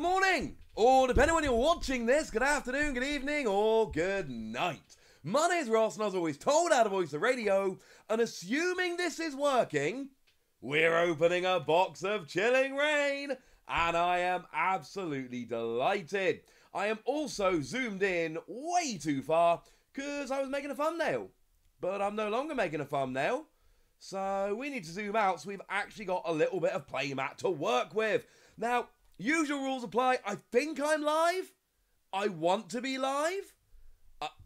good morning, or depending on when you're watching this, good afternoon, good evening, or good night. My name's Ross, and as always, told how to voice the radio, and assuming this is working, we're opening a box of Chilling Reign, and I am absolutely delighted. I am also zoomed in way too far, because I was making a thumbnail, but I'm no longer making a thumbnail, so we need to zoom out so we've actually got a little bit of playmat to work with. Now, usual rules apply. I think I'm live. I want to be live.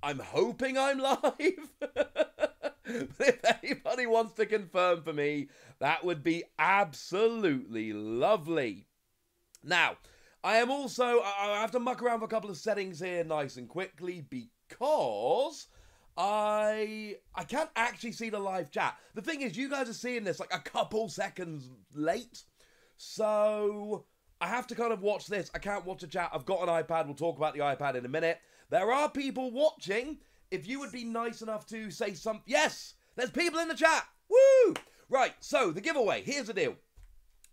I'm hoping I'm live. But if anybody wants to confirm for me, that would be absolutely lovely. Now, I am also... I have to muck around with a couple of settings here nice and quickly because... I can't actually see the live chat. The thing is, you guys are seeing this like a couple seconds late. So I have to kind of watch this. I can't watch the chat. I've got an iPad. We'll talk about the iPad in a minute. There are people watching. If you would be nice enough to say something. Yes, there's people in the chat. Woo! Right, so the giveaway. Here's the deal.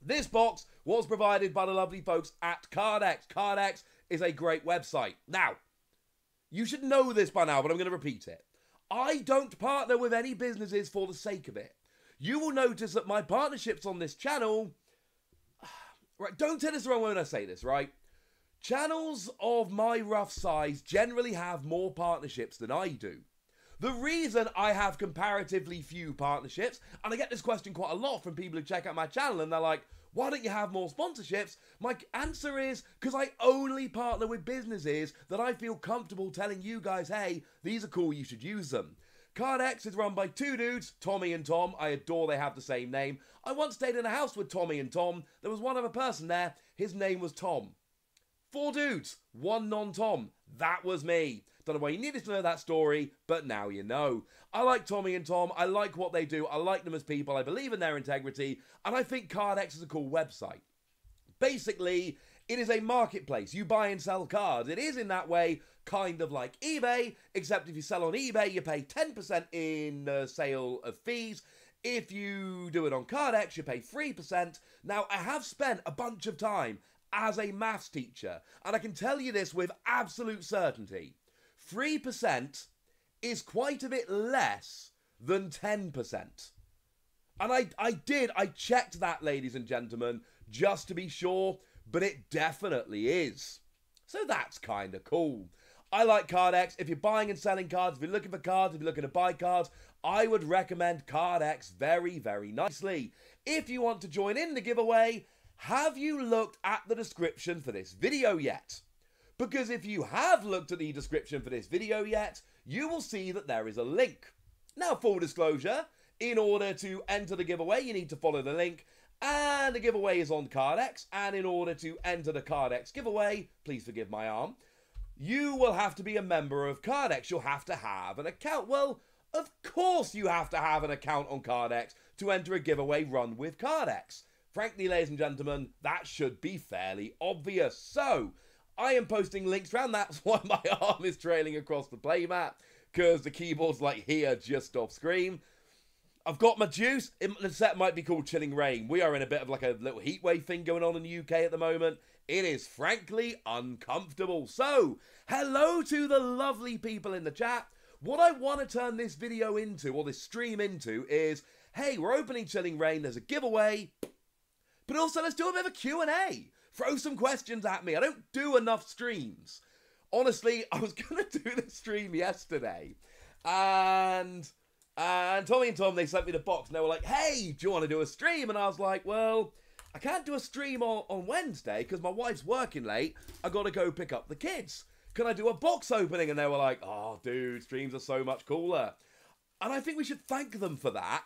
This box was provided by the lovely folks at Cardex. Cardex is a great website. Now, you should know this by now, but I'm going to repeat it. I don't partner with any businesses for the sake of it. You will notice that my partnerships on this channel... Right, don't take this the wrong way when I say this, right? Channels of my rough size generally have more partnerships than I do. The reason I have comparatively few partnerships, and I get this question quite a lot from people who check out my channel, and they're like, why don't you have more sponsorships? My answer is, because I only partner with businesses that I feel comfortable telling you guys, hey, these are cool, you should use them. Cardex is run by two dudes, Tommy and Tom. I adore they have the same name. I once stayed in a house with Tommy and Tom. There was one other person there. His name was Tom. Four dudes, one non-Tom. That was me. Don't know why you needed to know that story, but now you know. I like Tommy and Tom. I like what they do. I like them as people. I believe in their integrity. And I think Cardex is a cool website. Basically, it is a marketplace. You buy and sell cards. It is in that way kind of like eBay, except if you sell on eBay, you pay 10% in sale of fees. If you do it on Cardex, you pay 3%. Now, I have spent a bunch of time as a maths teacher, and I can tell you this with absolute certainty. 3% is quite a bit less than 10%. And I checked that, ladies and gentlemen, just to be sure, but it definitely is. So that's kind of cool. I like Cardex. If you're buying and selling cards, if you're looking for cards, if you're looking to buy cards, I would recommend Cardex very, very nicely. If you want to join in the giveaway, have you looked at the description for this video yet? Because if you have looked at the description for this video yet, you will see that there is a link. Now, full disclosure, in order to enter the giveaway, you need to follow the link. And the giveaway is on Cardex. And in order to enter the Cardex giveaway, please forgive my arm, you will have to be a member of Cardex. You'll have to have an account. Well, of course you have to have an account on Cardex to enter a giveaway run with Cardex. Frankly, ladies and gentlemen, that should be fairly obvious. So... I am posting links around, that's why my arm is trailing across the playmat, because the keyboard's like here just off screen. I've got my juice. The set might be called Chilling Reign. We are in a bit of like a little heatwave thing going on in the UK at the moment. It is frankly uncomfortable. So, hello to the lovely people in the chat. What I want to turn this video into, or this stream into, is, hey, we're opening Chilling Reign, there's a giveaway, but also let's do a bit of a Q&A. Throw some questions at me. I don't do enough streams. Honestly, I was going to do this stream yesterday. And Tommy and Tom, they sent me the box. And they were like, hey, do you want to do a stream? And I was like, well, I can't do a stream on Wednesday because my wife's working late. I got to go pick up the kids. Can I do a box opening? And they were like, oh, dude, streams are so much cooler. And I think we should thank them for that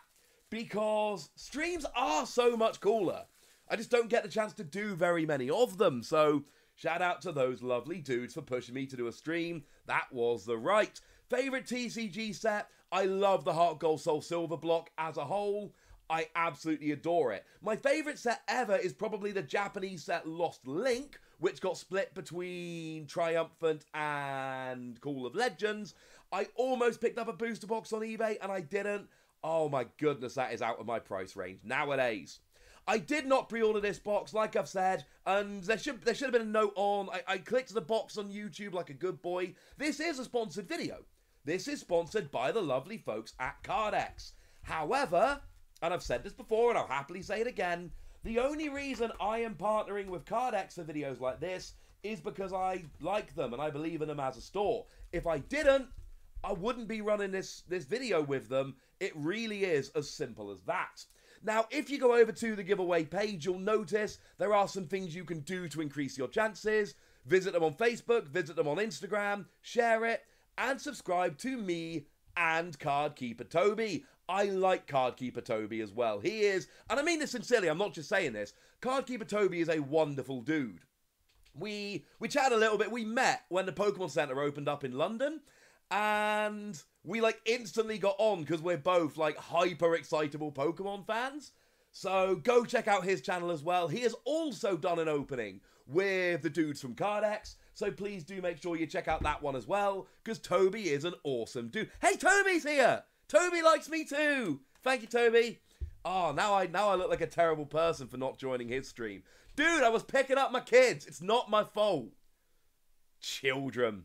because streams are so much cooler. I just don't get the chance to do very many of them, so shout out to those lovely dudes for pushing me to do a stream. That was the right. Favourite TCG set? I love the Heart Gold Soul Silver block as a whole. I absolutely adore it. My favourite set ever is probably the Japanese set Lost Link, which got split between Triumphant and Call of Legends. I almost picked up a booster box on eBay and I didn't. Oh my goodness, that is out of my price range nowadays. I did not pre-order this box, like I've said, and there should have been a note on. I clicked the box on YouTube like a good boy. This is a sponsored video. This is sponsored by the lovely folks at Cardex. However, and I've said this before and I'll happily say it again, the only reason I am partnering with Cardex for videos like this is because I like them and I believe in them as a store. If I didn't, I wouldn't be running this video with them. It really is as simple as that. Now, if you go over to the giveaway page, you'll notice there are some things you can do to increase your chances. Visit them on Facebook, visit them on Instagram, share it, and subscribe to me and Cardkeeper Toby. I like Cardkeeper Toby as well. He is, and I mean this sincerely, I'm not just saying this, Cardkeeper Toby is a wonderful dude. We chatted a little bit, we met when the Pokemon Center opened up in London, and we like instantly got on because we're both like hyper excitable Pokemon fans. So go check out his channel as well. He has also done an opening with the dudes from Cardex. So please do make sure you check out that one as well, because Toby is an awesome dude. Hey, Toby's here! Toby likes me too! Thank you, Toby. Oh, now I look like a terrible person for not joining his stream. Dude, I was picking up my kids. It's not my fault. Children.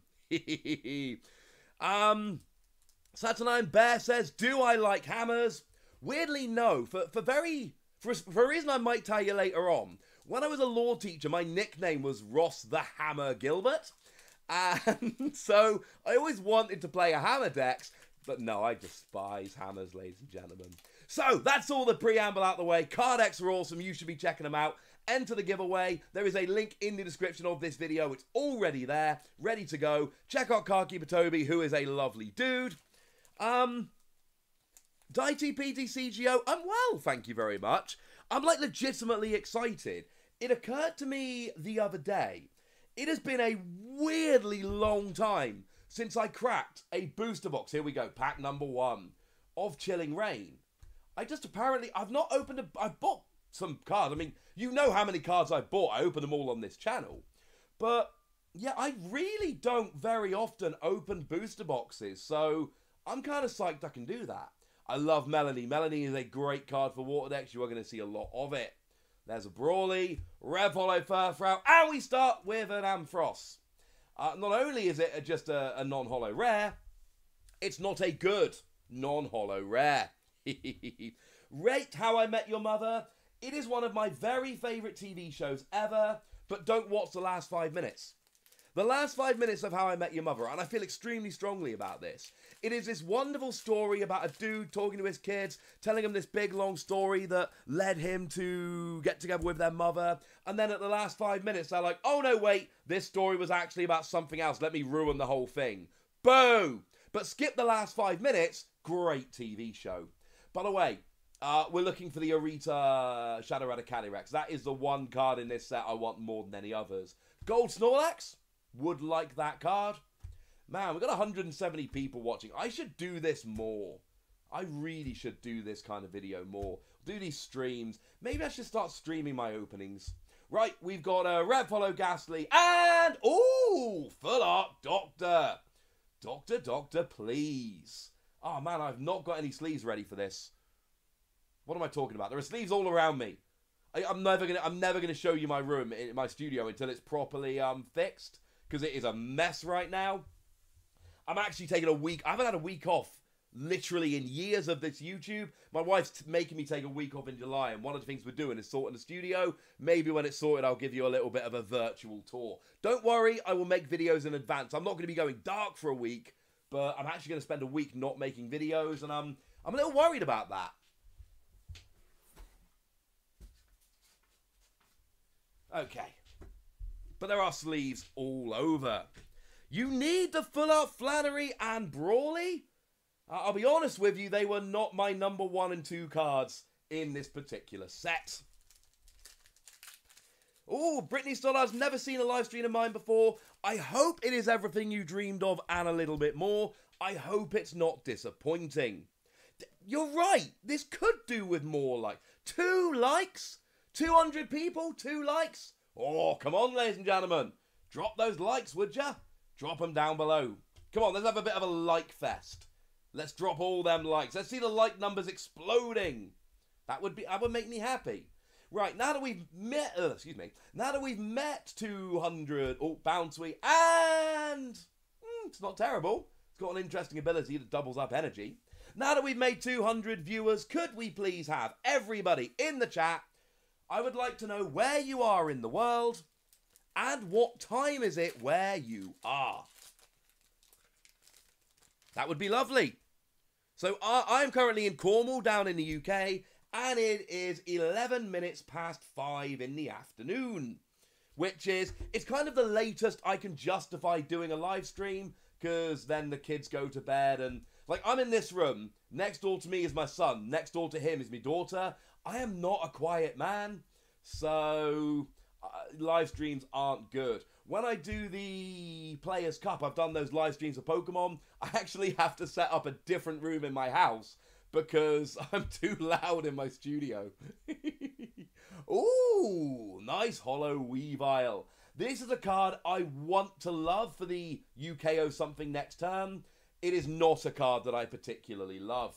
Saturnine Bear says, do I like hammers? Weirdly, no. For a reason I might tell you later on. When I was a law teacher, my nickname was Ross the Hammer Gilbert. And so I always wanted to play a hammer dex. But no, I despise hammers, ladies and gentlemen. So that's all the preamble out the way. Cardex are awesome. You should be checking them out. Enter the giveaway. There is a link in the description of this video. It's already there, ready to go. Check out Cardkeeper Toby, who is a lovely dude. DaiTPDCGO, I'm well, thank you very much. I'm like legitimately excited. It occurred to me the other day, it has been a weirdly long time since I cracked a booster box. Here we go, pack number 1 of Chilling Reign. I just apparently, I've not opened a, I've bought some cards. I mean, you know how many cards I've bought. I open them all on this channel. But yeah, I really don't very often open booster boxes. So I'm kind of psyched I can do that. I love Melanie. Melanie is a great card for Water Decks. You are going to see a lot of it. There's a Brawley, Revolo Furfrow, and we start with an Ampharos. Not only is it just a non-holo rare, it's not a good non-holo rare. Rate How I Met Your Mother. It is one of my very favourite TV shows ever, but don't watch the last 5 minutes. The last 5 minutes of How I Met Your Mother, and I feel extremely strongly about this. It is this wonderful story about a dude talking to his kids, telling them this big long story that led him to get together with their mother. And then at the last 5 minutes, they're like, oh no, wait, this story was actually about something else. Let me ruin the whole thing. Boom! But skip the last 5 minutes. Great TV show. By the way, we're looking for the Arita Shadow Rider Calyrex. That is the one card in this set I want more than any others. Gold Snorlax? Would like that card. Man, we've got 170 people watching. I should do this more. I really should do this kind of video more. Do these streams. Maybe I should start streaming my openings. Right, we've got a Redfollow Ghastly and... Ooh! Full Art Doctor. Doctor, Doctor, please. Oh, man, I've not got any sleeves ready for this. What am I talking about? There are sleeves all around me. I'm never gonna show you my room, in my studio, until it's properly fixed. Because it is a mess right now. I'm actually taking a week. I haven't had a week off literally in years of this YouTube. My wife's making me take a week off in July. And one of the things we're doing is sorting the studio. Maybe when it's sorted, I'll give you a little bit of a virtual tour. Don't worry. I will make videos in advance. I'm not going to be going dark for a week. But I'm actually going to spend a week not making videos. And I'm a little worried about that. Okay. But there are sleeves all over. You need the Full Art Flannery and Brawley? I'll be honest with you, they were not my number 1 and 2 cards in this particular set. Oh, Brittany Stollard's never seen a live stream of mine before. I hope it is everything you dreamed of and a little bit more. I hope it's not disappointing. You're right, this could do with more likes. 2 likes? 200 people, 2 likes? Oh, come on, ladies and gentlemen. Drop those likes, would ya? Drop them down below. Come on, let's have a bit of a like fest. Let's drop all them likes. Let's see the like numbers exploding. That would make me happy. Right, now that we've met, excuse me, now that we've met 200, oh, Bouncy, and it's not terrible. It's got an interesting ability that doubles up energy. Now that we've made 200 viewers, could we please have everybody in the chat? I would like to know where you are in the world and what time is it where you are. That would be lovely. So I'm currently in Cornwall down in the UK and it is 11 minutes past 5 in the afternoon, which is, it's kind of the latest I can justify doing a live stream because then the kids go to bed and like I'm in this room, next door to me is my son, next door to him is my daughter. I am not a quiet man, so live streams aren't good. When I do the Players' Cup, I've done those live streams of Pokemon. I actually have to set up a different room in my house because I'm too loud in my studio. Ooh, nice Hollow Weavile. This is a card I want to love for the UKO something next turn. It is not a card that I particularly love.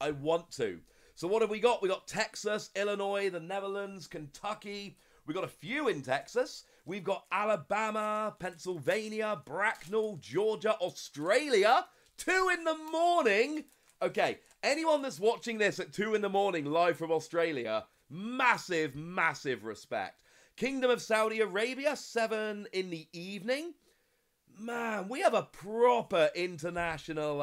I want to. So what have we got? We got Texas, Illinois, the Netherlands, Kentucky. We've got a few in Texas. We've got Alabama, Pennsylvania, Bracknell, Georgia, Australia. 2 in the morning. Okay, anyone that's watching this at 2 in the morning live from Australia, massive, massive respect. Kingdom of Saudi Arabia, 7 in the evening. Man, we have a proper international,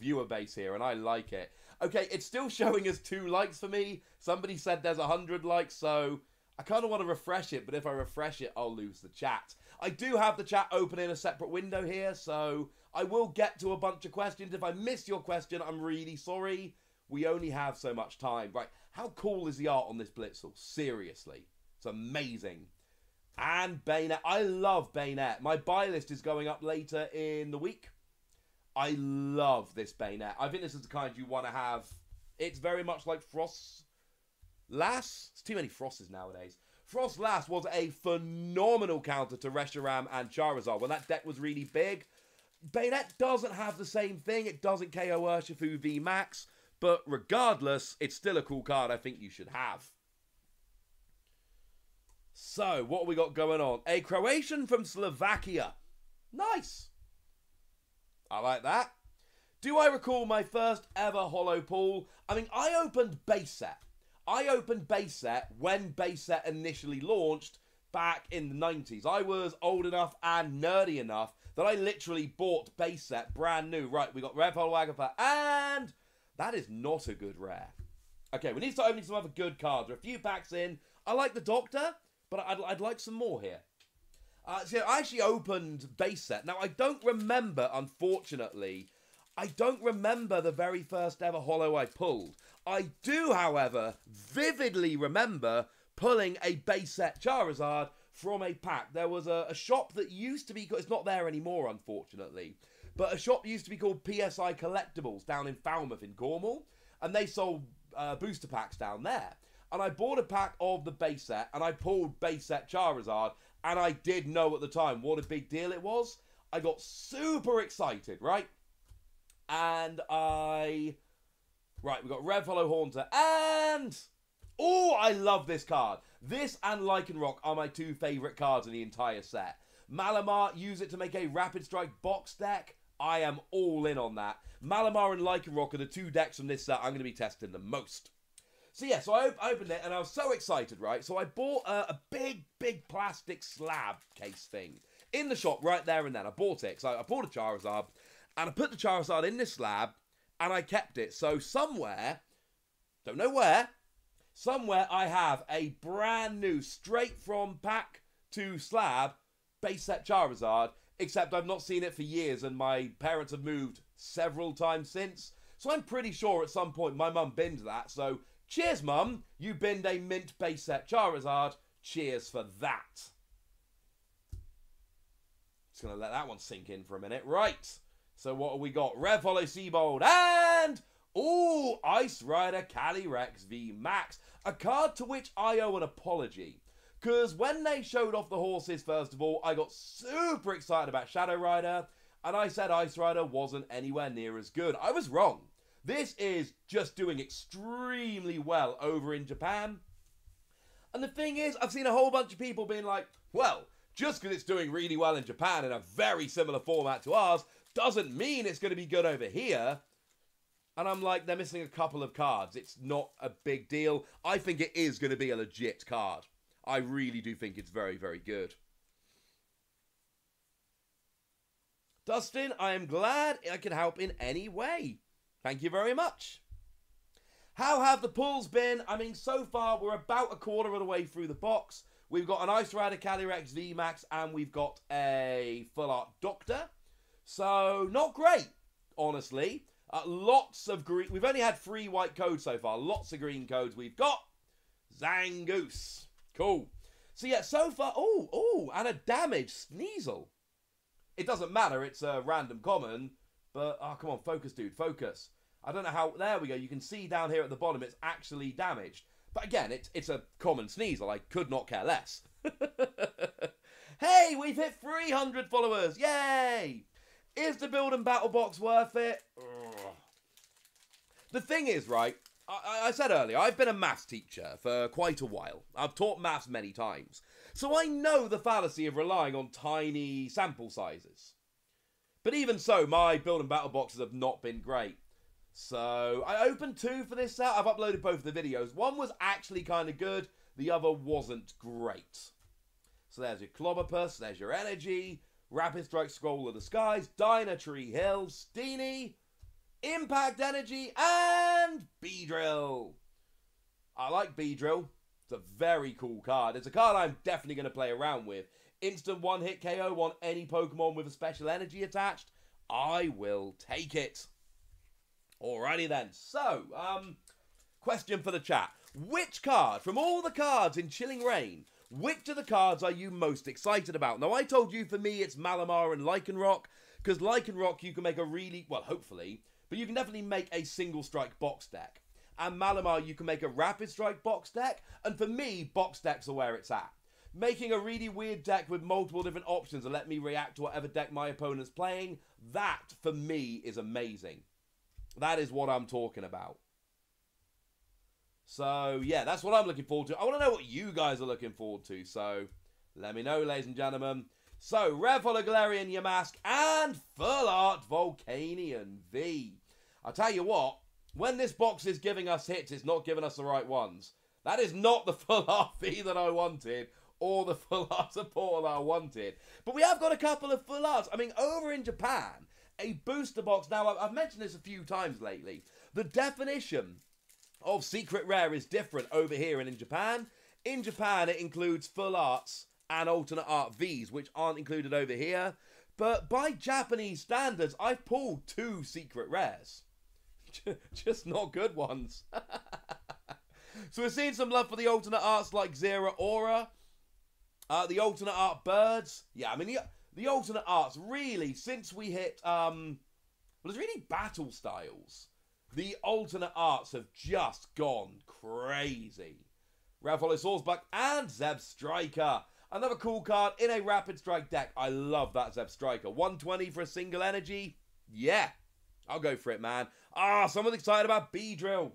viewer base here, and I like it. Okay, it's still showing us 2 likes for me. Somebody said there's 100 likes, so I kind of want to refresh it, but if I refresh it, I'll lose the chat. I do have the chat open in a separate window here, so I will get to a bunch of questions. If I miss your question, I'm really sorry. We only have so much time. Right, how cool is the art on this Blitzel? Seriously, it's amazing. And Baynet. I love Baynet. My buy list is going up later in the week. I love this Baynet. I think this is the kind you want to have. It's very much like Frost Lass. It's too many Frosses nowadays. Frost Lass was a phenomenal counter to Reshiram and Charizard when that deck was really big. Baynet doesn't have the same thing. It doesn't KO Urshifu v Max. But regardless, it's still a cool card I think you should have. So, what have we got going on? A Croatian from Slovakia. Nice. I like that. Do I recall my first ever Holo Pool? I mean, I opened Base Set. I opened Base Set when Base Set initially launched back in the 90s. I was old enough and nerdy enough that I literally bought Base Set brand new. Right, we got Rare Polywagappa, and that is not a good rare. Okay, we need to start opening some other good cards. There are a few packs in. I like the Doctor, but I'd like some more here. So I actually opened Base Set. Now, I don't remember, unfortunately, I don't remember the very first ever Holo I pulled. I do, however, vividly remember pulling a Base Set Charizard from a pack. There was a shop that used to be, it's not there anymore, unfortunately, but a shop used to be called PSI Collectibles down in Falmouth in Cornwall, and they sold booster packs down there. And I bought a pack of the Base Set, and I pulled Base Set Charizard, and I did know at the time what a big deal it was. I got super excited, right? And right, we got Revolo Haunter, and oh, I love this card. This and Lycanroc are my 2 favourite cards in the entire set. Malamar, use it to make a Rapid Strike box deck. I am all in on that. Malamar and Lycanroc are the 2 decks from this set I'm going to be testing the most. So yeah, so I opened it and I was so excited, right? So I bought a big, big plastic slab case thing in the shop right there and then. I bought it. So I bought a Charizard and I put the Charizard in this slab and I kept it. So somewhere, don't know where, somewhere I have a brand new straight from pack to slab Base Set Charizard, except I've not seen it for years and my parents have moved several times since. So I'm pretty sure at some point my mum binned that, so cheers, Mum. You binned a mint Base Set Charizard. Cheers for that. Just going to let that one sink in for a minute. Right. So what have we got? Revolo Seabold and ooh, Ice Rider Calyrex v Max. A card to which I owe an apology. Because when they showed off the horses, first of all, I got super excited about Shadow Rider. And I said Ice Rider wasn't anywhere near as good. I was wrong. This is just doing extremely well over in Japan. And the thing is, I've seen a whole bunch of people being like, well, just because it's doing really well in Japan in a very similar format to ours, doesn't mean it's going to be good over here. And I'm like, they're missing a couple of cards. It's not a big deal. I think it is going to be a legit card. I really do think it's very, very good. Dustin, I am glad I could help in any way. Thank you very much. How have the pulls been? I mean, so far, we're about a quarter of the way through the box. We've got an Ice Rider Calyrex VMAX, and we've got a Full Art Doctor. So, not great, honestly. Lots of green. We've only had 3 white codes so far. Lots of green codes we've got. Zangoose. Cool. So, yeah, so far. Oh, and a damaged Sneasel. It doesn't matter. It's a random common. But, oh, come on. Focus, dude. Focus. I don't know how. There we go. You can see down here at the bottom it's actually damaged. But again, it's a common Sneasel. I could not care less. Hey, we've hit 300 followers. Yay! Is the build and battle box worth it? Ugh. The thing is, right, I said earlier, I've been a maths teacher for quite a while. I've taught maths many times. So I know the fallacy of relying on tiny sample sizes. But even so, my build and battle boxes have not been great. So, I opened 2 for this set. I've uploaded both the videos. One was actually kind of good. The other wasn't great. So, there's your Clobopus. There's your Energy. Rapid Strike Scroll of the Skies. Dynatree Hill. Steenie. Impact Energy. And Beedrill. I like Beedrill. It's a very cool card. It's a card I'm definitely going to play around with. Instant one-hit KO on any Pokemon with a special energy attached. I will take it. Alrighty then, so, question for the chat. Which card, from all the cards in Chilling Reign, which of the cards are you most excited about? Now, I told you for me it's Malamar and Lycanroc, because Lycanroc you can make a really, well, hopefully, but you can definitely make a single strike box deck. And Malamar you can make a rapid strike box deck, and for me, box decks are where it's at. Making a really weird deck with multiple different options and let me react to whatever deck my opponent's playing, that, for me, is amazing. That is what I'm talking about. So, yeah, that's what I'm looking forward to. I want to know what you guys are looking forward to. So, let me know, ladies and gentlemen. So, Rev Hologlarian Yamask and Full Art Volcanion V. I tell you what, when this box is giving us hits, it's not giving us the right ones. That is not the Full Art V that I wanted or the Full Art support I wanted. But we have got a couple of Full Arts. I mean, over in Japan, a booster box. Now, I've mentioned this a few times lately. The definition of secret rare is different over here and in Japan. In Japan, it includes full arts and alternate art Vs, which aren't included over here. But by Japanese standards, I've pulled 2 secret rares. Just not good ones. So we're seeing some love for the alternate arts like Zera Aura. The alternate art birds. Yeah, I mean... The alternate arts, really, since we hit, well, it's really battle styles. The alternate arts have just gone crazy. Ravolosaurus and Zeb Striker. Another cool card in a rapid strike deck. I love that Zeb Striker. 120 for a single energy. Yeah, I'll go for it, man. Ah, someone's excited about Beedrill.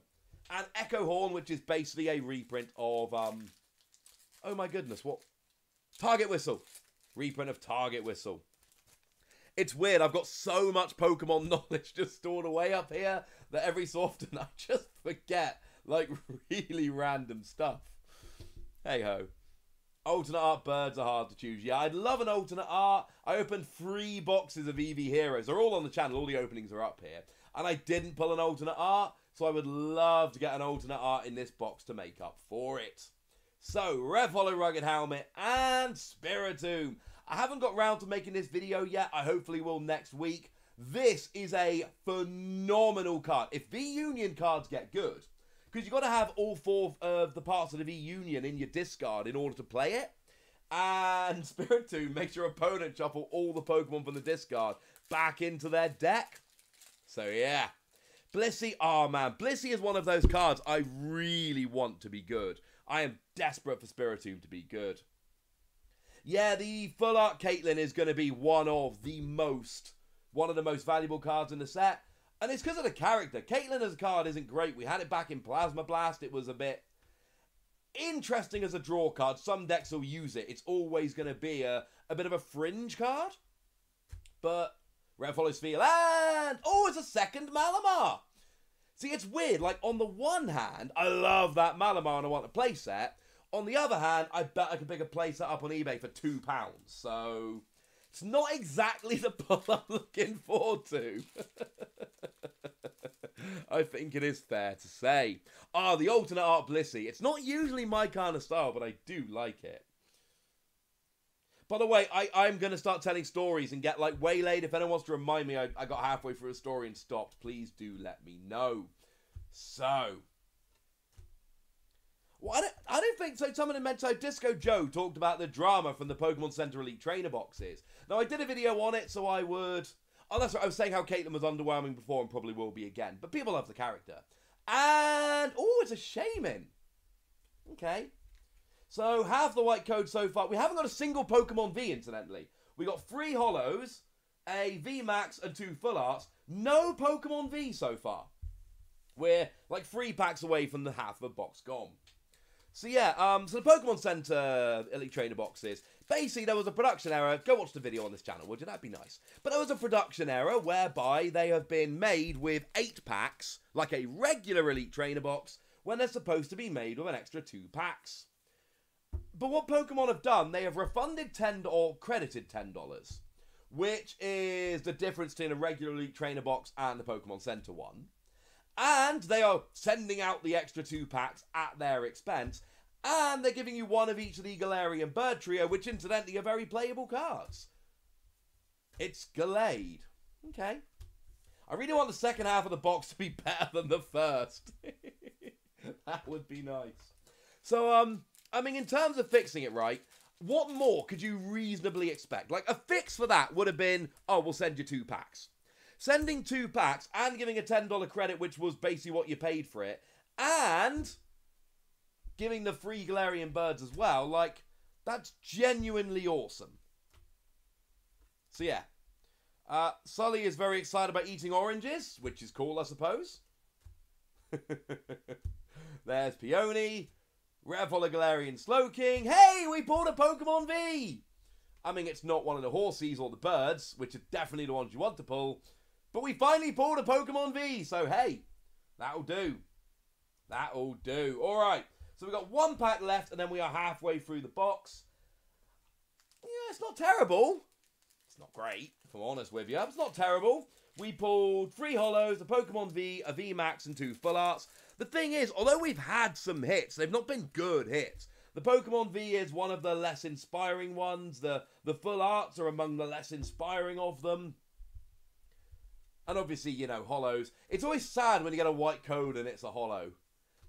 And Echo Horn, which is basically a reprint of, oh my goodness, what? Target Whistle. Reprint of Target Whistle. It's weird. I've got so much Pokemon knowledge just stored away up here that every so often I just forget, like, really random stuff. Hey-ho. Alternate art birds are hard to choose. Yeah, I'd love an alternate art. I opened 3 boxes of Eevee Heroes. They're all on the channel. All the openings are up here. And I didn't pull an alternate art, so I would love to get an alternate art in this box to make up for it. So, Rev Hollow Rugged Helmet and Spiritomb. I haven't got round to making this video yet. I hopefully will next week. This is a phenomenal card. If V-Union cards get good, because you've got to have all 4 of the parts of the V-Union in your discard in order to play it. And Spiritomb makes your opponent shuffle all the Pokemon from the discard back into their deck. So, yeah. Blissey, oh man. Blissey is one of those cards I really want to be good. I am desperate for Spiritomb to be good. Yeah, the Full Art Caitlyn is going to be one of the most valuable cards in the set. And it's because of the character. Caitlyn as a card isn't great. We had it back in Plasma Blast. It was a bit interesting as a draw card. Some decks will use it. It's always going to be a bit of a fringe card. But Red follows Field. And oh, it's a second Malamar. See, it's weird. Like, on the one hand, I love that Malamar and I want a playset. On the other hand, I bet I could pick a playset up on eBay for £2. So it's not exactly the pull I'm looking forward to. I think it is fair to say. Ah, the alternate art Blissey. It's not usually my kind of style, but I do like it. By the way, I'm going to start telling stories and get, like, waylaid. If anyone wants to remind me I got halfway through a story and stopped, please do let me know. So, well, I don't think so. Someone in Mento Disco Joe talked about the drama from the Pokemon Center Elite Trainer boxes. Now, I did a video on it, so I would... Oh, that's right. I was saying how Caitlyn was underwhelming before and probably will be again. But people love the character. And... oh, it's a Shaymin. Okay. So, half the white code so far. We haven't got a single Pokemon V, incidentally. We got 3 Holos, a VMAX, and 2 Full Arts. No Pokemon V so far. We're like 3 packs away from the half of a box gone. So, yeah, so the Pokemon Center Elite Trainer boxes. Basically, there was a production error. Go watch the video on this channel, would you? That'd be nice. But there was a production error whereby they have been made with 8 packs, like a regular Elite Trainer box, when they're supposed to be made with an extra 2 packs. But what Pokemon have done, they have refunded $10 or credited $10, which is the difference between a regular Elite Trainer box and the Pokemon Center one. And they are sending out the extra 2 packs at their expense. And they're giving you one of each of the Galarian and Bird Trio, which incidentally are very playable cards. It's Gallade. Okay. I really want the second half of the box to be better than the first. That would be nice. So, I mean, in terms of fixing it right, what more could you reasonably expect? Like, a fix for that would have been, oh, we'll send you 2 packs. Sending 2 packs and giving a $10 credit, which was basically what you paid for it, and giving the free Galarian birds as well, like, that's genuinely awesome. So, yeah. Sully is very excited about eating oranges, which is cool, I suppose. There's Peony. Revol, Galarian Slowking. Hey, we bought a Pokemon V! I mean, it's not one of the horsies or the birds, which are definitely the ones you want to pull. But we finally bought a Pokemon V, so hey, that'll do. That'll do. Alright, so we've got 1 pack left, and then we are halfway through the box. Yeah, it's not terrible. It's not great, if I'm honest with you. It's not terrible. We pulled 3 Holos, a Pokemon V, a VMAX, and 2 Full Arts. The thing is, although we've had some hits, they've not been good hits. The Pokemon V is one of the less inspiring ones. The Full Arts are among the less inspiring of them. And obviously, you know, Holos. It's always sad when you get a white code and it's a Holo.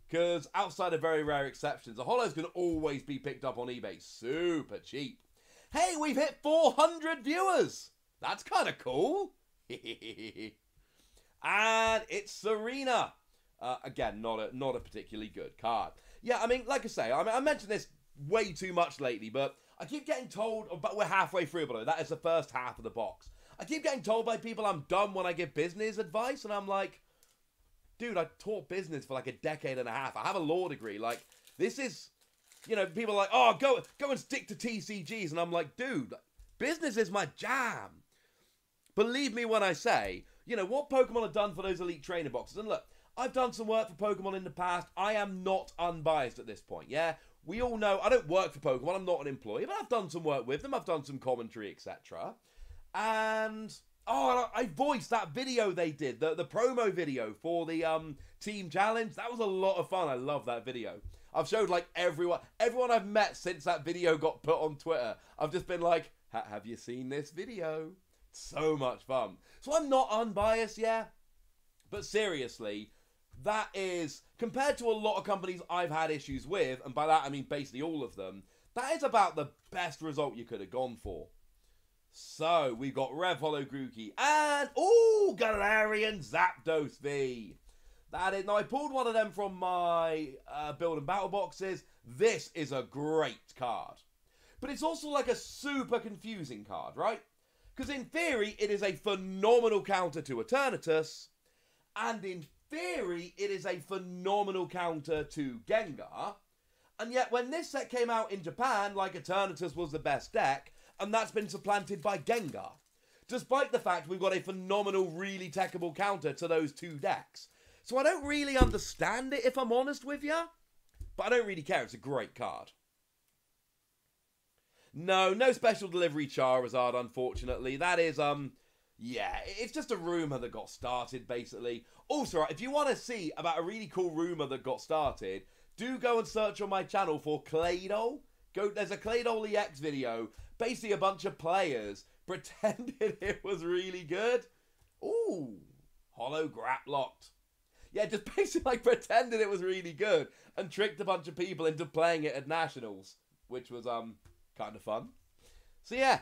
Because outside of very rare exceptions, the Holos can always be picked up on eBay super cheap. Hey, we've hit 400 viewers! That's kind of cool. And it's Serena. Again, not a particularly good card. Yeah, I mean, like I say, I mentioned this way too much lately, but I keep getting told, but we're halfway through, but that is the first half of the box. I keep getting told by people I'm dumb when I give business advice, and I'm like, dude, I taught business for like a decade and a half. I have a law degree. Like, this is, you know, people are like, oh, go and stick to TCGs, and I'm like, dude, business is my jam. Believe me when I say, you know, what Pokemon have done for those Elite Trainer boxes, and look, I've done some work for Pokemon in the past. I am not unbiased at this point, yeah? We all know I don't work for Pokemon. I'm not an employee, but I've done some work with them. I've done some commentary, etc. And, oh, I voiced that video they did, the promo video for the team challenge. That was a lot of fun. I love that video. I've showed, like, everyone I've met since that video got put on Twitter. I've just been like, have you seen this video? It's so much fun. So I'm not unbiased, yeah? But seriously... that is, compared to a lot of companies I've had issues with, and by that I mean basically all of them, that is about the best result you could have gone for. So, we've got Rev Holo Grookey, and, ooh, Galarian Zapdos V. That is, now I pulled one of them from my build and battle boxes. This is a great card. But it's also like a super confusing card, right? Because in theory, it is a phenomenal counter to Eternatus, and in theory it is a phenomenal counter to Gengar. And yet when this set came out in Japan, like Eternatus was the best deck, and that's been supplanted by Gengar. Despite the fact we've got a phenomenal, really techable counter to those two decks. So I don't really understand it, if I'm honest with you. But I don't really care, it's a great card. No special delivery Charizard, unfortunately. That is, yeah, it's just a rumour that got started, basically. Also, if you want to see about a really cool rumour that got started, do go and search on my channel for Claydol. There's a Claydol EX video. Basically, a bunch of players pretended it was really good. Ooh, Hollow Graplocked. Yeah, just basically, like, pretended it was really good and tricked a bunch of people into playing it at Nationals, which was, kind of fun. So, yeah.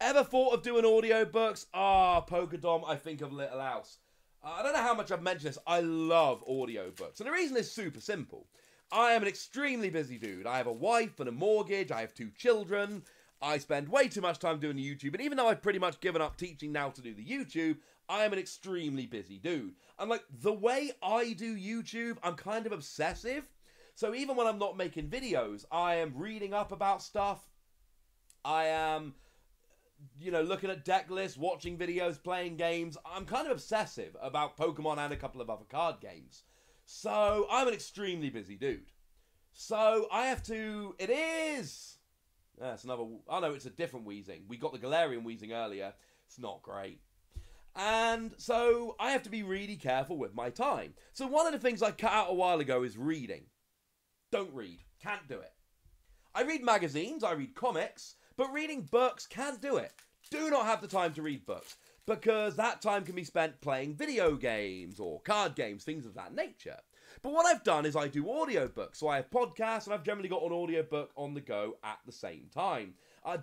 Ever thought of doing audiobooks? Ah, Pokedom, I think of little else. I don't know how much I've mentioned this. I love audiobooks. And the reason is super simple. I am an extremely busy dude. I have a wife and a mortgage. I have 2 children. I spend way too much time doing the YouTube. And even though I've pretty much given up teaching now to do the YouTube, I am an extremely busy dude. And, like, the way I do YouTube, I'm kind of obsessive. So even when I'm not making videos, I am reading up about stuff. I am, you know, looking at deck lists, watching videos, playing games. I'm kind of obsessive about Pokemon and a couple of other card games. So I'm an extremely busy dude. So I have to... It is... That's another... Oh, no, it's a different Weezing. We got the Galarian Weezing earlier. It's not great. And so I have to be really careful with my time. So one of the things I cut out a while ago is reading. Don't read. Can't do it. I read magazines. I read comics. But reading books, can't do it. Do not have the time to read books. Because that time can be spent playing video games or card games, things of that nature. But what I've done is I do audiobooks. So I have podcasts, and I've generally got an audiobook on the go at the same time.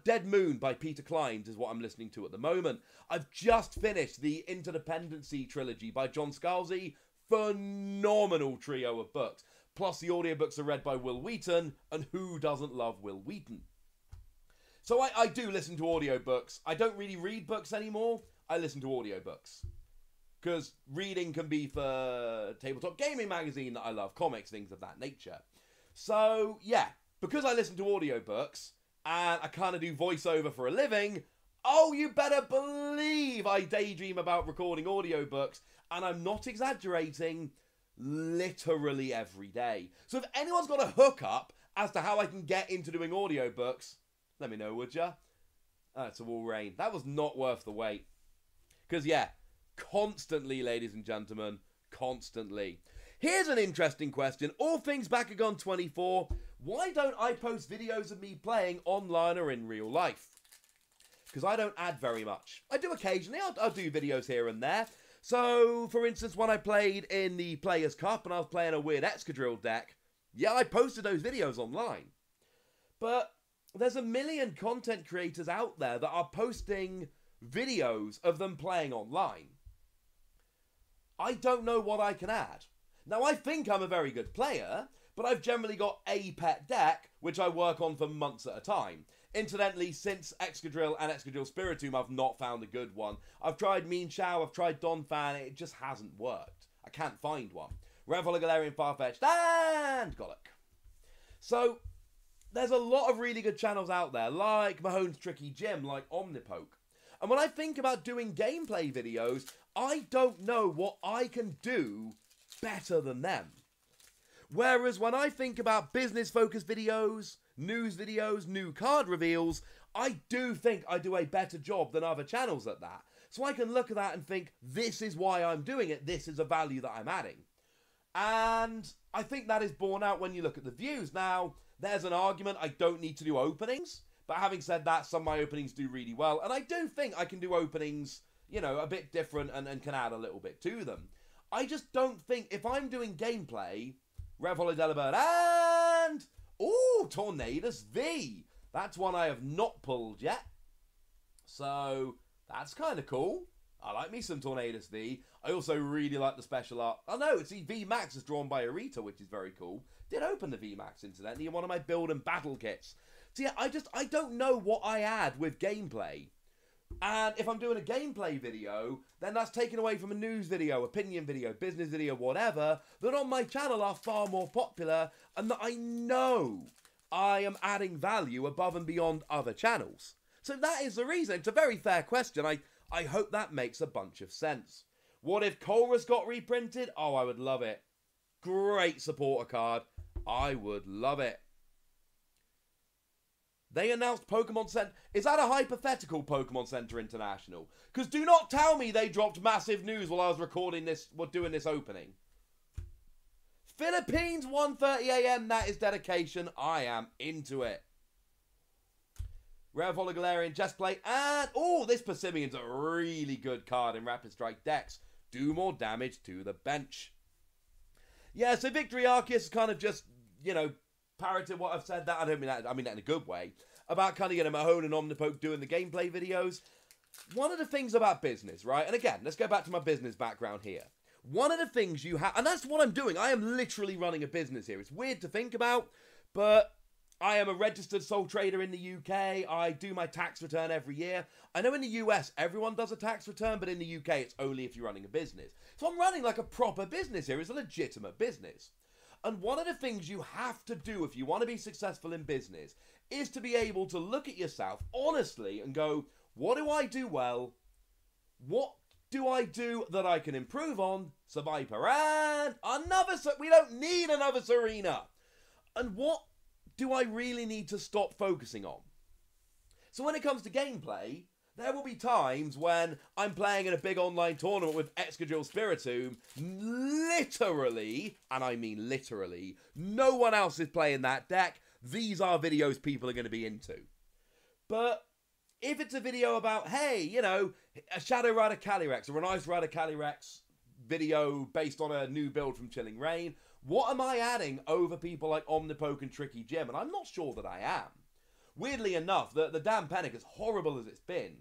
Dead Moon by Peter Klein's is what I'm listening to at the moment. I've just finished the Interdependency trilogy by John Scalzi. Phenomenal trio of books. Plus the audiobooks are read by Will Wheaton, and who doesn't love Will Wheaton? So I do listen to audiobooks. I don't really read books anymore. I listen to audiobooks. Because reading can be for Tabletop Gaming Magazine that I love, comics, things of that nature. So, yeah, because I listen to audiobooks, and I kind of do voiceover for a living, oh, you better believe I daydream about recording audiobooks, and I'm not exaggerating, literally every day. So if anyone's got a hookup as to how I can get into doing audiobooks, let me know, would ya? Oh, it's a Will Rain. That was not worth the wait. Because, yeah, constantly, ladies and gentlemen, constantly. Here's an interesting question. All things Bakugan 24. Why don't I post videos of me playing online or in real life? Because I don't add very much. I do occasionally. I'll do videos here and there. So, for instance, when I played in the Players' Cup and I was playing a weird Excadrill deck, yeah, I posted those videos online. But there's a million content creators out there that are posting videos of them playing online. I don't know what I can add. Now, I think I'm a very good player, but I've generally got a pet deck, which I work on for months at a time. Incidentally, since Excadrill and Excadrill Spiritomb, I've not found a good one. I've tried Mean Shao, I've tried Donphan, it just hasn't worked. I can't find one. Renvola, Galarian, Farfetch'd, and Golok. So, there's a lot of really good channels out there, like Mahone's Tricky Gym, like Omnipoke. And when I think about doing gameplay videos, I don't know what I can do better than them. Whereas when I think about business-focused videos, news videos, new card reveals, I do think I do a better job than other channels at that. So I can look at that and think, this is why I'm doing it, this is a value that I'm adding. And I think that is borne out when you look at the views. Now, there's an argument I don't need to do openings, but having said that, some of my openings do really well, and I do think I can do openings, you know, a bit different and can add a little bit to them. I just don't think, if I'm doing gameplay, Revolo Delibird and... Ooh, Tornadus V! That's one I have not pulled yet. So, that's kind of cool. I like me some Tornadus V. I also really like the special art. Oh no, it's V Max is drawn by Arita, which is very cool. Did open the V Max, incidentally, in one of my build and battle kits. So yeah, I don't know what I add with gameplay. And if I'm doing a gameplay video, then that's taken away from a news video, opinion video, business video, whatever, that on my channel are far more popular, and that I know I am adding value above and beyond other channels. So that is the reason. It's a very fair question. I hope that makes a bunch of sense. What if Colra's got reprinted? Oh, I would love it. Great supporter card. I would love it. They announced Pokemon Center. Is that a hypothetical Pokemon Center International? Because do not tell me they dropped massive news while I was recording this, or doing this opening. Philippines, 1:30 AM, that is dedication. I am into it. Rare Voligalarian, Chess Play, and... Oh, this Persimion's a really good card in Rapid Strike decks. Do more damage to the bench. Yeah, so Victory Arceus is kind of just, you know, parroting what I've said. That I don't mean that, I mean that in a good way. About kind of getting Mahone and Omnipoke doing the gameplay videos. One of the things about business, right? And again, let's go back to my business background here. One of the things you have... And that's what I'm doing. I am literally running a business here. It's weird to think about, but... I am a registered sole trader in the UK. I do my tax return every year. I know in the US, everyone does a tax return, but in the UK, it's only if you're running a business. So I'm running like a proper business here. It's a legitimate business. And one of the things you have to do if you want to be successful in business is to be able to look at yourself honestly and go, what do I do well? What do I do that I can improve on? Survivor and another... We don't need another Serena. And what do I really need to stop focusing on? So when it comes to gameplay, there will be times when I'm playing in a big online tournament with Excadrill Spiritomb, literally, and I mean literally, no one else is playing that deck. These are videos people are going to be into. But if it's a video about, hey, you know, a Shadow Rider Calyrex or an Ice Rider Calyrex video based on a new build from Chilling Reign, what am I adding over people like Omnipoke and Tricky Jim? And I'm not sure that I am. Weirdly enough, the damn panic, as horrible as it's been,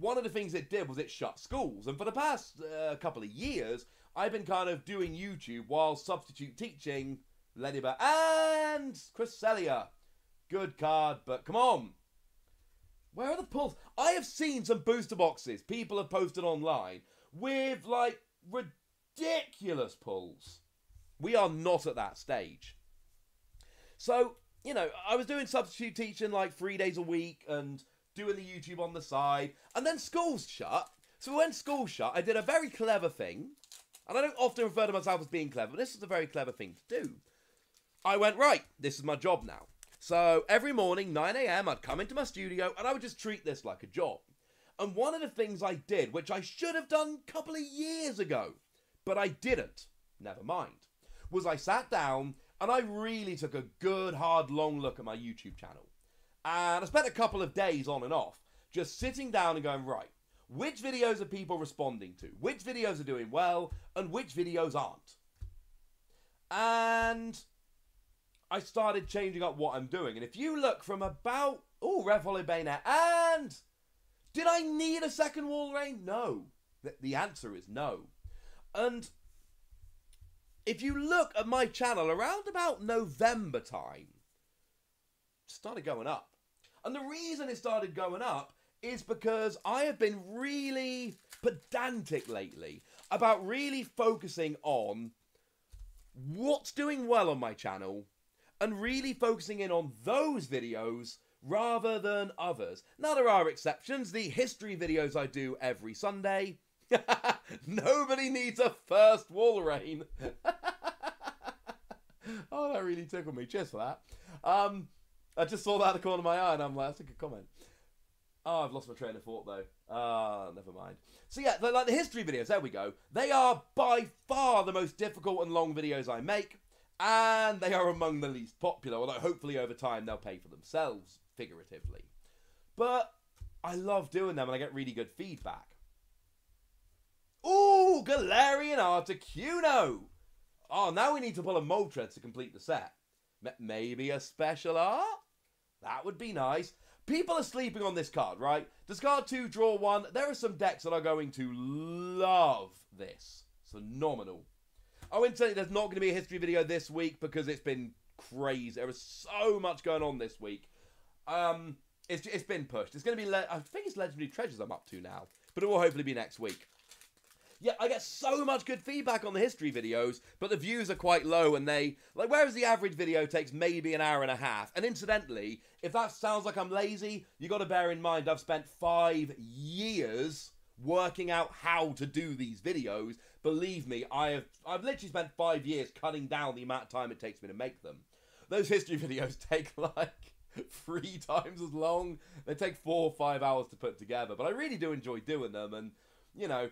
one of the things it did was it shut schools. And for the past couple of years, I've been kind of doing YouTube while substitute teaching Ladybird and Cresselia. Good card, but come on. Where are the pulls? I have seen some booster boxes people have posted online with, like, ridiculous pulls. We are not at that stage. So, you know, I was doing substitute teaching like 3 days a week and doing the YouTube on the side. And then schools shut. So when school shut, I did a very clever thing. And I don't often refer to myself as being clever, but this is a very clever thing to do. I went, right, this is my job now. So every morning, 9 AM, I'd come into my studio and I would just treat this like a job. And one of the things I did, which I should have done a couple of years ago, but I didn't, never mind, was I sat down and I really took a good, hard, long look at my YouTube channel. And I spent a couple of days on and off just sitting down and going, right, which videos are people responding to? Which videos are doing well? And which videos aren't? And I started changing up what I'm doing. And if you look from about... Oh, Revolo Bayonet. And did I need a second wall rain? No. The answer is no. And... if you look at my channel around about November time, it started going up. And the reason it started going up is because I have been really pedantic lately about really focusing on what's doing well on my channel and really focusing in on those videos rather than others. Now, there are exceptions. The history videos I do every Sunday. Nobody needs a first wall rain. Oh, that really tickled me. Cheers for that. I just saw that out of the corner of my eye and I'm like, that's a good comment. Oh, I've lost my train of thought though. Never mind. So yeah, like the history videos, there we go. They are by far the most difficult and long videos I make. And they are among the least popular, although hopefully over time they'll pay for themselves, figuratively. But I love doing them and I get really good feedback. Ooh, Galarian Articuno. Oh, now we need to pull a Moltres to complete the set. Maybe a special art? That would be nice. People are sleeping on this card, right? Discard 2, draw 1. There are some decks that are going to love this. It's phenomenal. Oh, incidentally, there's not going to be a history video this week because it's been crazy. There is so much going on this week. It's been pushed. It's going to be, I think it's Legendary Treasures I'm up to now, but it will hopefully be next week. Yeah, I get so much good feedback on the history videos, but the views are quite low, and they, like, whereas the average video takes maybe an hour and a half, and incidentally, if that sounds like I'm lazy, you got to bear in mind I've spent 5 years working out how to do these videos. Believe me, I've literally spent 5 years cutting down the amount of time it takes me to make them. Those history videos take, like, 3 times as long. They take 4 or 5 hours to put together, but I really do enjoy doing them, and, you know,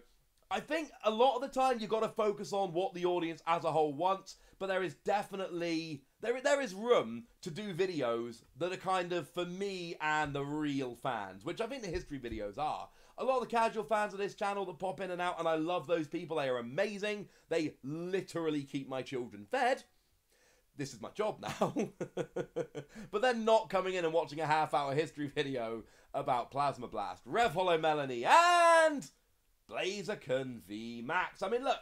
I think a lot of the time you've got to focus on what the audience as a whole wants, but there is definitely, there is room to do videos that are kind of for me and the real fans, which I think the history videos are. A lot of the casual fans of this channel that pop in and out, and I love those people, they are amazing. They literally keep my children fed. This is my job now. But they're not coming in and watching a half-hour history video about Plasma Blast, Rev Hollow Melanie, and Blaziken VMAX. I mean, look,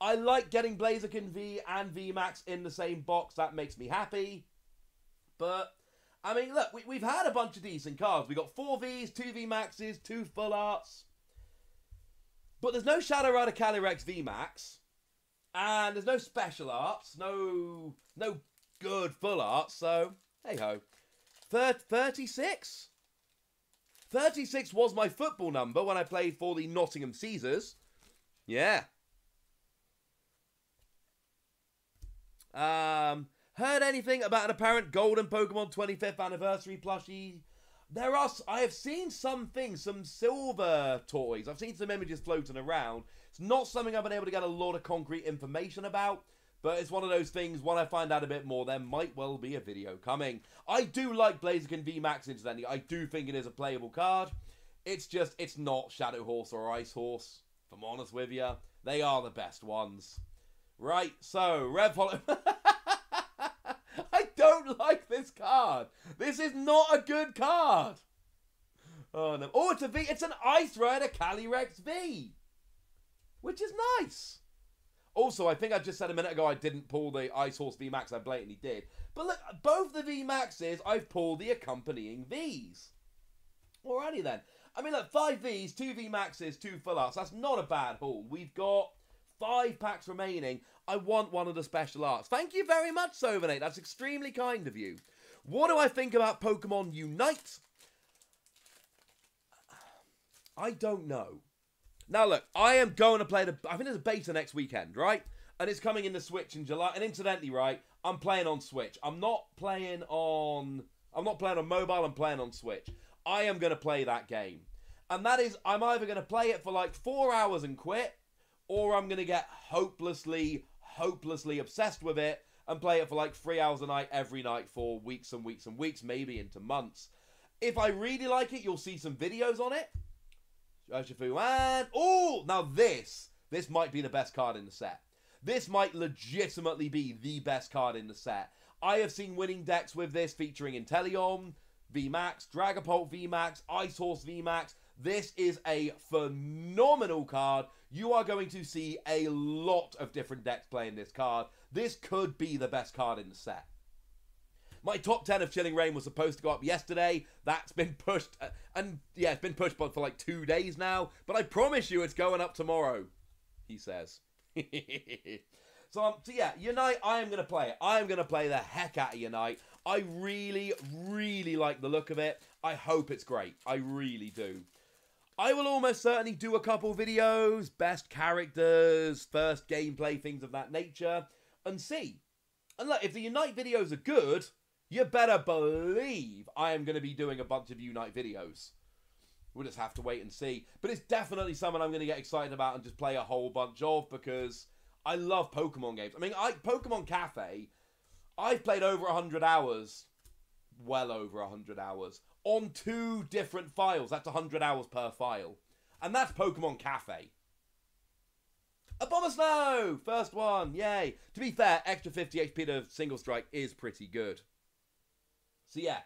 I like getting Blaziken V and VMAX in the same box. That makes me happy. But, I mean, look, we've had a bunch of decent cards. We got 4 Vs, 2 VMAXs, 2 full arts. But there's no Shadow Rider Calyrex VMAX. And there's no special arts. No good full arts. So, hey-ho. 36? 36 was my football number when I played for the Nottingham Caesars. Yeah. Heard anything about an apparent golden Pokemon 25th anniversary plushie? There are, I have seen some things, some silver toys. I've seen some images floating around. It's not something I've been able to get a lot of concrete information about. But it's one of those things, when I find out a bit more, there might well be a video coming. I do like Blaziken VMAX, incidentally. I do think it is a playable card. It's just, it's not Shadow Horse or Ice Horse, if I'm honest with you. They are the best ones. Right, so, Rev Hollow. I don't like this card. This is not a good card. Oh, no. Oh, it's a V. It's an Ice Rider Calyrex V, which is nice. Also, I think I just said a minute ago I didn't pull the Ice Horse VMAX. I blatantly did. But look, both the VMAXs, I've pulled the accompanying Vs. Alrighty then. I mean, look, 5 Vs, 2 VMAXs, 2 full arts. That's not a bad haul. We've got 5 packs remaining. I want one of the special arts. Thank you very much, Sovenate. That's extremely kind of you. What do I think about Pokemon Unite? I don't know. Now, look, I am going to play the... I think there's a beta next weekend, right? And it's coming in the Switch in July. And incidentally, right, I'm playing on Switch. I'm not playing on mobile. I'm playing on Switch. I am going to play that game. And that is... I'm either going to play it for, like, 4 hours and quit, or I'm going to get hopelessly, hopelessly obsessed with it and play it for, like, 3 hours a night every night for weeks and weeks and weeks, maybe into months. If I really like it, you'll see some videos on it. Urshifu and... Oh! Now this. This might be the best card in the set. This might legitimately be the best card in the set. I have seen winning decks with this featuring Inteleon, VMAX, Dragapult VMAX, Ice Horse VMAX. This is a phenomenal card. You are going to see a lot of different decks playing this card. This could be the best card in the set. My top 10 of Chilling Reign was supposed to go up yesterday. That's been pushed, and yeah, it's been pushed for like 2 days now. But I promise you it's going up tomorrow, he says. So yeah, Unite, I am going to play it. I am going to play the heck out of Unite. I really, really like the look of it. I hope it's great. I really do. I will almost certainly do a couple videos, best characters, first gameplay, things of that nature, and see. And look, if the Unite videos are good... You better believe I am going to be doing a bunch of Unite videos. We'll just have to wait and see. But it's definitely something I'm going to get excited about and just play a whole bunch of, because I love Pokemon games. I mean, Pokemon Cafe, I've played over 100 hours, well over 100 hours, on 2 different files. That's 100 hours per file. And that's Pokemon Cafe. A Bomber Snow! First one, yay. To be fair, extra 50 HP to Single Strike is pretty good. So yeah,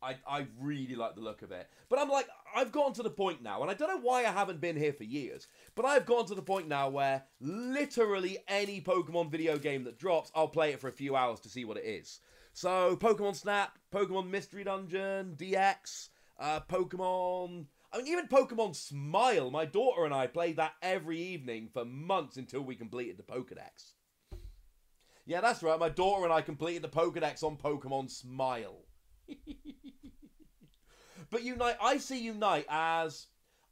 I really like the look of it. But I'm like, I've gotten to the point now, and I don't know why I haven't been here for years, but I've gotten to the point now where literally any Pokemon video game that drops, I'll play it for a few hours to see what it is. So Pokemon Snap, Pokemon Mystery Dungeon, DX, Pokemon... I mean, even Pokemon Smile, my daughter and I played that every evening for months until we completed the Pokedex. Yeah, that's right, my daughter and I completed the Pokedex on Pokemon Smile. But Unite, I see Unite as...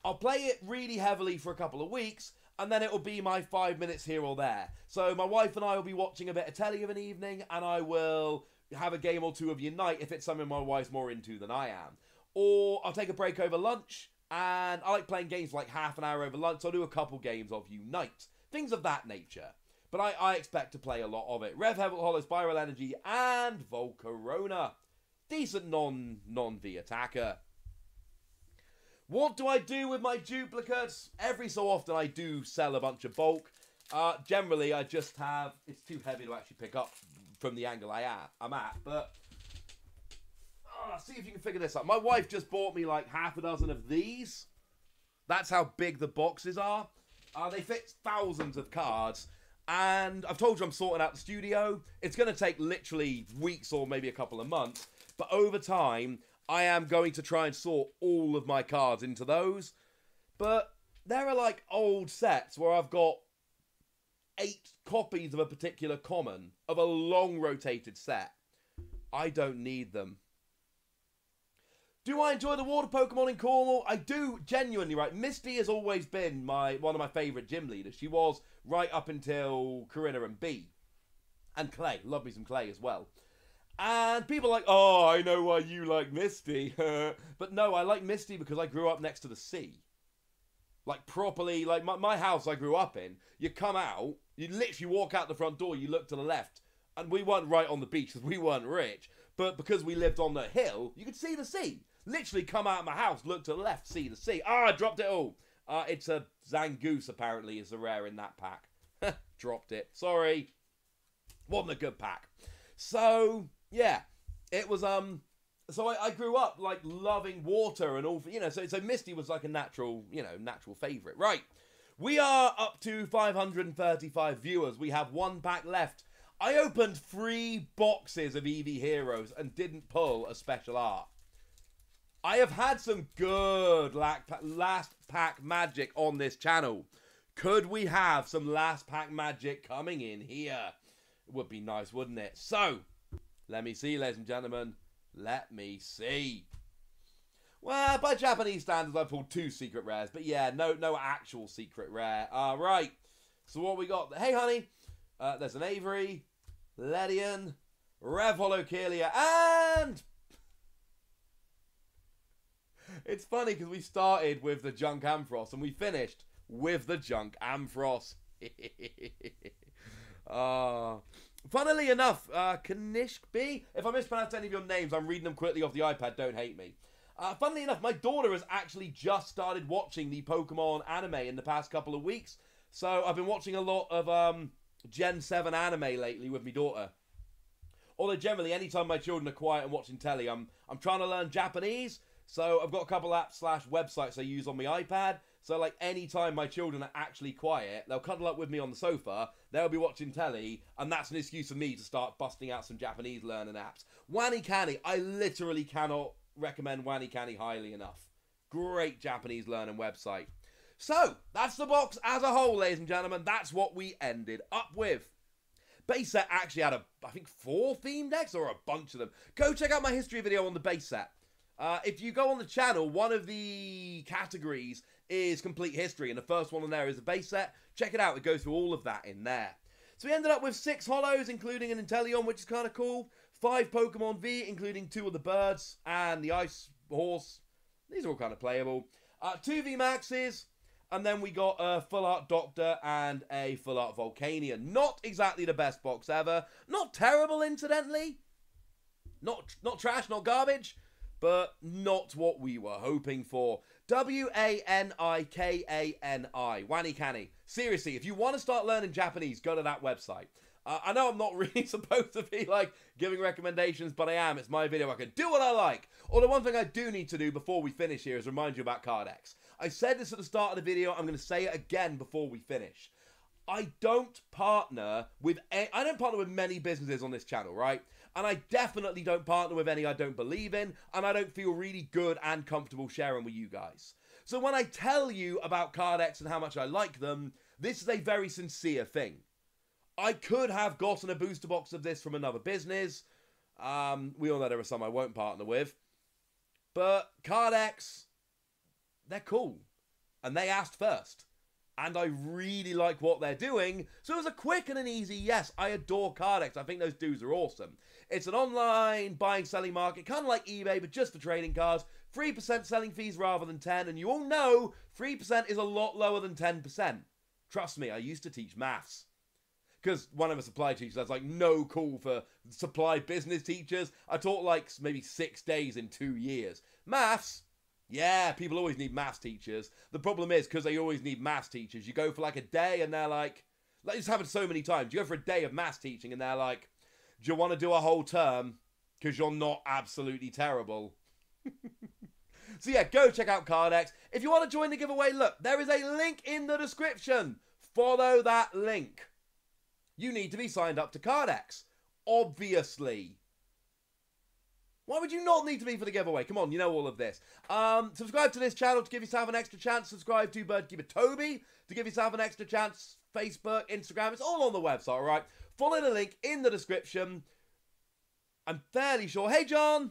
I'll play it really heavily for a couple of weeks, and then it'll be my 5 minutes here or there. So my wife and I will be watching a bit of telly of an evening, and I will have a game or two of Unite if it's something my wife's more into than I am. Or I'll take a break over lunch, and I like playing games for like half an hour over lunch, so I'll do a couple games of Unite. Things of that nature. But I expect to play a lot of it. Rev, Hevel, Hollow, Spiral Energy, and Volcarona. Decent non-V attacker. What do I do with my duplicates? Every so often I do sell a bunch of bulk. Generally, I just have... It's too heavy to actually pick up from the angle I'm at, but... see if you can figure this out. My wife just bought me like half a dozen of these. That's how big the boxes are. They fit thousands of cards. And I've told you I'm sorting out the studio. It's going to take literally weeks or maybe a couple of months. But over time, I am going to try and sort all of my cards into those. But there are like old sets where I've got 8 copies of a particular common of a long rotated set. I don't need them. Do I enjoy the water Pokemon in Cornwall? I do, genuinely, right? Misty has always been one of my favourite gym leaders. She was right up until Corinna and B. And Clay. Love me some Clay as well. And people are like, oh, I know why you like Misty. But no, I like Misty because I grew up next to the sea. Like, properly, like, my house I grew up in. You come out, you literally walk out the front door, you look to the left. And we weren't right on the beach because we weren't rich. But because we lived on the hill, you could see the sea. Literally come out of my house, look to the left, see the sea. Ah, I dropped it all. It's a Zangoose, apparently, is the rare in that pack. Dropped it. Sorry. Wasn't a good pack. So, yeah. It was, so I grew up, like, loving water and all, you know, so Misty was like a natural, you know, natural favourite. Right. We are up to 535 viewers. We have one pack left. I opened 3 boxes of Eevee Heroes and didn't pull a special art. I have had some good last pack magic on this channel. Could we have some last pack magic coming in here? It would be nice, wouldn't it? So, let me see, ladies and gentlemen. Let me see. Well, by Japanese standards, I pulled 2 secret rares. But yeah, no actual secret rare. All right. So what we got? Hey, honey. There's an Avery, Ledian, Rev Holocalia, and... It's funny because we started with the Junk Ampharos and we finished with the Junk Ampharos. Funnily enough, Kanishk B, if I mispronounce any of your names, I'm reading them quickly off the iPad, don't hate me. Funnily enough, my daughter has actually just started watching the Pokemon anime in the past couple of weeks. So I've been watching a lot of Gen 7 anime lately with my daughter. Although generally, anytime my children are quiet and watching telly, I'm trying to learn Japanese. So I've got a couple apps / websites I use on my iPad. So like any time my children are actually quiet, they'll cuddle up with me on the sofa, they'll be watching telly, and that's an excuse for me to start busting out some Japanese learning apps. WaniKani, I literally cannot recommend WaniKani highly enough. Great Japanese learning website. So, that's the box as a whole, ladies and gentlemen. That's what we ended up with. Base Set actually had, I think, 4 theme decks or a bunch of them. Go check out my history video on the Base Set. If you go on the channel, one of the categories is complete history, and the first one on there is a Base Set. Check it out. It goes through all of that in there. So we ended up with 6 holos, including an Inteleon, which is kind of cool. 5 Pokemon V, including 2 of the birds and the ice horse. These are all kind of playable. 2 VMAXs, and then we got a full art Doctor and a full art Volcanion. Not exactly the best box ever. Not terrible, incidentally. Not trash, not garbage. But not what we were hoping for. WANIKANI. WaniKani. Seriously, if you want to start learning Japanese, go to that website. I know I'm not really supposed to be, like, giving recommendations, but I am. It's my video. I can do what I like. Although one thing I do need to do before we finish here is remind you about Cardex. I said this at the start of the video. I'm going to say it again before we finish. I don't partner with many businesses on this channel, right? And I definitely don't partner with any I don't believe in, and I don't feel really good and comfortable sharing with you guys. So when I tell you about Cardex and how much I like them, this is a very sincere thing. I could have gotten a booster box of this from another business. We all know there are some I won't partner with. But Cardex, they're cool. And they asked first. And I really like what they're doing. So it was a quick and an easy yes. I adore Cardex. I think those dudes are awesome. It's an online buying selling market, kind of like eBay, but just for trading cards. 3% selling fees rather than 10. And you all know 3% is a lot lower than 10%. Trust me, I used to teach maths. Because one of the supply teachers, I was like, no call for supply business teachers. I taught like maybe 6 days in 2 years. Maths, yeah, people always need maths teachers. The problem is, because they always need maths teachers, you go for like a day and they're like it's happened so many times. You go for a day of maths teaching and they're like, do you want to do a whole term? Because you're not absolutely terrible. So yeah, go check out Cardex. If you want to join the giveaway, look, there is a link in the description. Follow that link. You need to be signed up to Cardex, obviously. Why would you not need to be for the giveaway? Come on, you know all of this. Subscribe to this channel to give yourself an extra chance. Subscribe to Birdkeeper Toby to give yourself an extra chance. Facebook, Instagram, it's all on the website, all right? Follow the link in the description. I'm fairly sure. Hey, John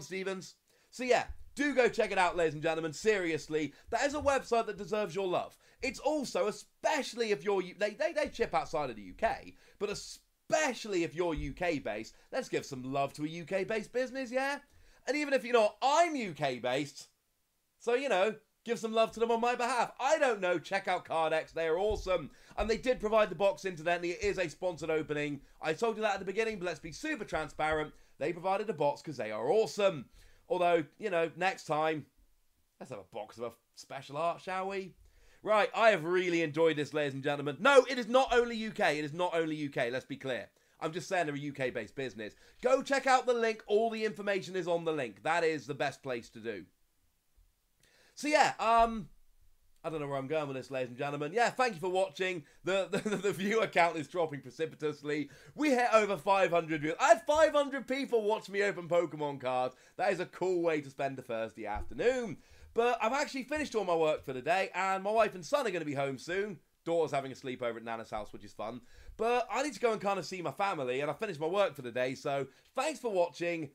Stevens. So yeah, do go check it out, ladies and gentlemen. Seriously, that is a website that deserves your love. It's also, especially if you're... They ship outside of the UK, but especially if you're UK-based, let's give some love to a UK-based business, yeah? And even if you're not, I'm UK-based, so, you know, give some love to them on my behalf. I don't know. Check out Cardex. They are awesome. And they did provide the box, incidentally. It is a sponsored opening. I told you that at the beginning, but let's be super transparent. They provided a box because they are awesome. Although, you know, next time, let's have a box of a special art, shall we? Right, I have really enjoyed this, ladies and gentlemen. No, it is not only UK. It is not only UK, let's be clear. I'm just saying they're a UK-based business. Go check out the link. All the information is on the link. That is the best place to do. So, yeah, I don't know where I'm going with this, ladies and gentlemen. Yeah, thank you for watching. The viewer count is dropping precipitously. We hit over 500 views. I had 500 people watch me open Pokemon cards. That is a cool way to spend a Thursday afternoon. But I've actually finished all my work for the day, and my wife and son are going to be home soon. Daughter's having a sleepover at Nana's house, which is fun. But I need to go and kind of see my family, and I finished my work for the day. So thanks for watching.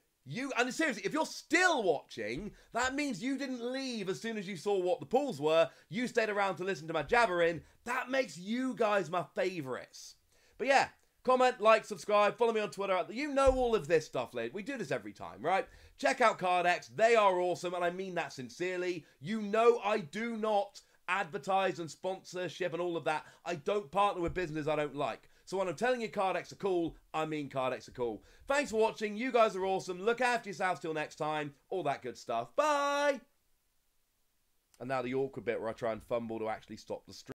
And seriously, if you're still watching, that means you didn't leave as soon as you saw what the pulls were. You stayed around to listen to my jabbering. That makes you guys my favourites. But yeah, comment, like, subscribe, follow me on Twitter. You know all of this stuff, lad. We do this every time, right? Check out Cardex. They are awesome, and I mean that sincerely. You know I do not advertise and sponsorship and all of that. I don't partner with businesses I don't like. So when I'm telling you Cardex are cool, I mean Cardex are cool. Thanks for watching. You guys are awesome. Look after yourselves till next time. All that good stuff. Bye! And now the awkward bit where I try and fumble to actually stop the stream.